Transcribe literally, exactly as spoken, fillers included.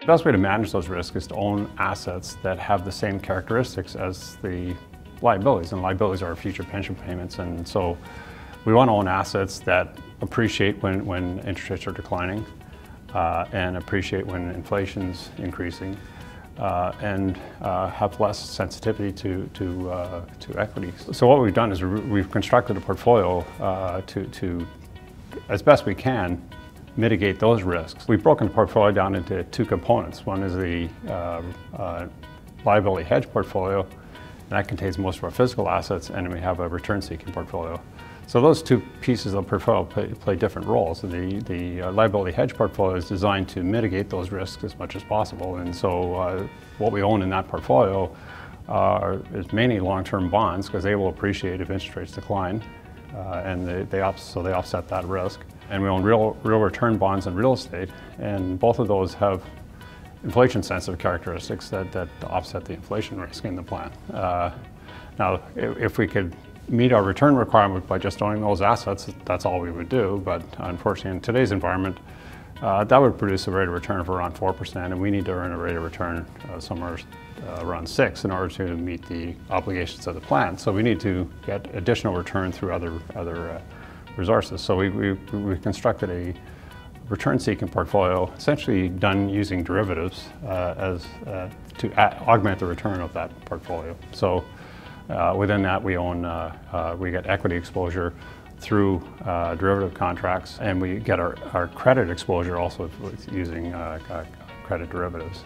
The best way to manage those risks is to own assets that have the same characteristics as the liabilities, and liabilities are future pension payments, and so we want to own assets that appreciate when, when interest rates are declining uh, and appreciate when inflation's increasing uh, and uh, have less sensitivity to, to, uh, to equity. So what we've done is we've constructed a portfolio uh, to, to, as best we can, mitigate those risks. We've broken the portfolio down into two components. One is the uh, uh, liability hedge portfolio, and that contains most of our physical assets, and we have a return-seeking portfolio. So those two pieces of the portfolio play, play different roles. The, the uh, liability hedge portfolio is designed to mitigate those risks as much as possible, and so uh, what we own in that portfolio uh, is mainly long-term bonds, because they will appreciate if interest rates decline, uh, and they, they op so they offset that risk. And we own real, real return bonds and real estate, and both of those have inflation-sensitive characteristics that, that offset the inflation risk in the plan. Uh, now, if, if we could meet our return requirement by just owning those assets, that's all we would do, but unfortunately in today's environment, uh, that would produce a rate of return of around four percent, and we need to earn a rate of return uh, somewhere uh, around six in order to meet the obligations of the plan. So we need to get additional return through other, other uh, resources. So we, we, we constructed a return-seeking portfolio, essentially done using derivatives uh, as, uh, to augment the return of that portfolio. So. Uh, within that, we own, uh, uh, we get equity exposure through uh, derivative contracts, and we get our, our credit exposure also using uh, uh, credit derivatives.